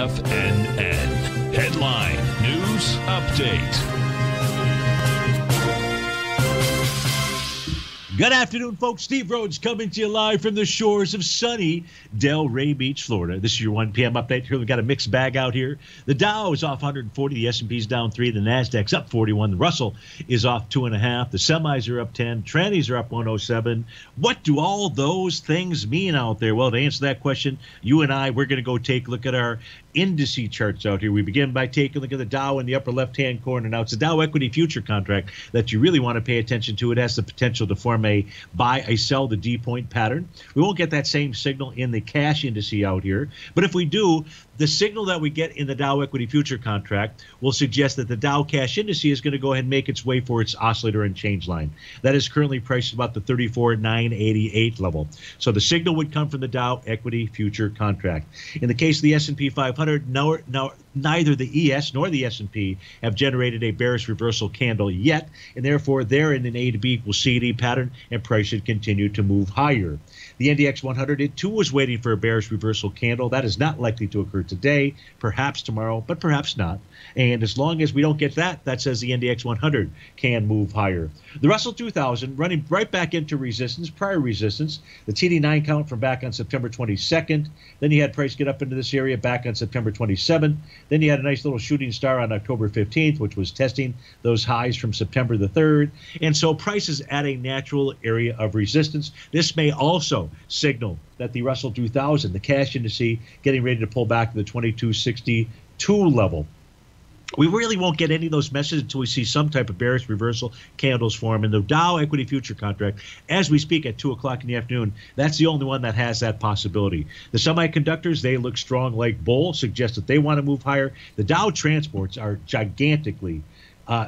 FNN. Headline News Update. Good afternoon, folks. Steve Rhodes coming to you live from the shores of sunny Del Rey Beach, Florida. This is your 1 p.m. update. Here we've got a mixed bag out here. The Dow is off 140. The S&P's down 3. The NASDAQ's up 41. The Russell is off 2.5. The semis are up 10. Trannies are up 107. What do all those things mean out there? Well, to answer that question, you and I, we're going to go take a look at our indice charts out here. We begin by taking a look at the Dow in the upper left-hand corner. Now, it's a Dow equity future contract that you really want to pay attention to. It has the potential to form a buy, a sell, the D-point pattern. We won't get that same signal in the cash indice out here. But if we do, the signal that we get in the Dow equity future contract will suggest that the Dow cash indice is going to go ahead and make its way for its oscillator and change line. That is currently priced about the 34,988 level. So the signal would come from the Dow equity future contract. In the case of the S&P 500, neither the ES nor the S&P have generated a bearish reversal candle yet, and therefore they're in an A to B equals CD pattern, and price should continue to move higher. The NDX 100, it too was waiting for a bearish reversal candle. That is not likely to occur today, perhaps tomorrow, but perhaps not. And as long as we don't get that, that says the NDX 100 can move higher. The Russell 2000 running right back into resistance, prior resistance, the TD9 count from back on September 22nd. Then you had price get up into this area back on September 27th. Then you had a nice little shooting star on October 15th, which was testing those highs from September the 3rd. And so price is at a natural area of resistance. This may also signal that the Russell 2000, the cash indice, getting ready to pull back to the 2262 level. We really won't get any of those messages until we see some type of bearish reversal candles form in the Dow equity future contract. As we speak at 2 o'clock in the afternoon, that's the only one that has that possibility. The semiconductors, they look strong like bull, suggest that they want to move higher. The Dow transports are gigantically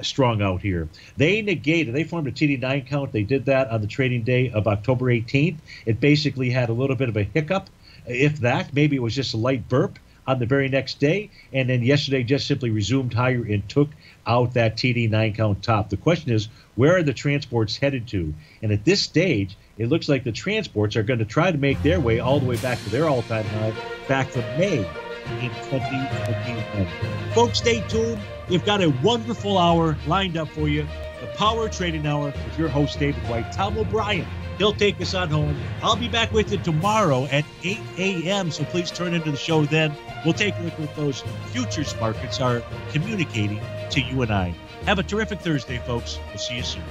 strong out here. They negated, they formed a TD9 count. They did that on the trading day of October 18th. It basically had a little bit of a hiccup, if that. Maybe it was just a light burp on the very next day, and then yesterday just simply resumed higher and took out that TD9 count top. The question is, where are the transports headed to? And at this stage, it looks like the transports are going to try to make their way all the way back to their all-time high back from May in 2021. Folks, stay tuned. We've got a wonderful hour lined up for you. The Power Trading Hour with your host, David White. Tom O'Brien, he'll take us on home. I'll be back with you tomorrow at 8 a.m., so please turn into the show then. We'll take a look at what those futures markets are communicating to you and I. Have a terrific Thursday, folks. We'll see you soon.